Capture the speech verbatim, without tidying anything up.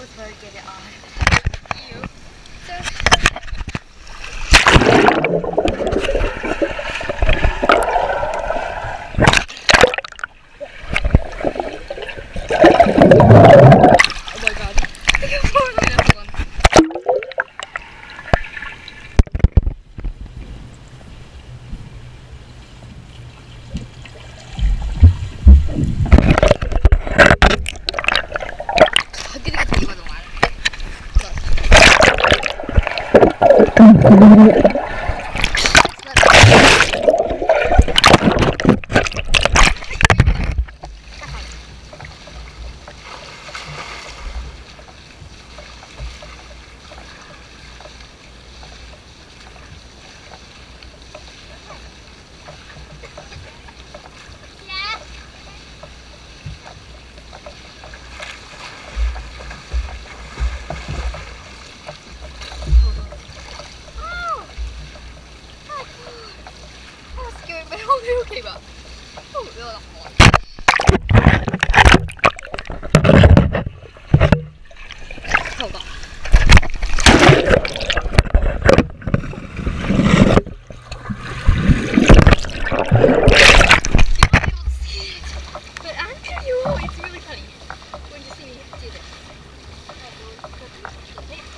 was very good at art. Oh my god. I can fall on that one. I came up. Oh, no, that's more. Hold on. You won't be able to see it, but after you, it's really funny when you see me do this.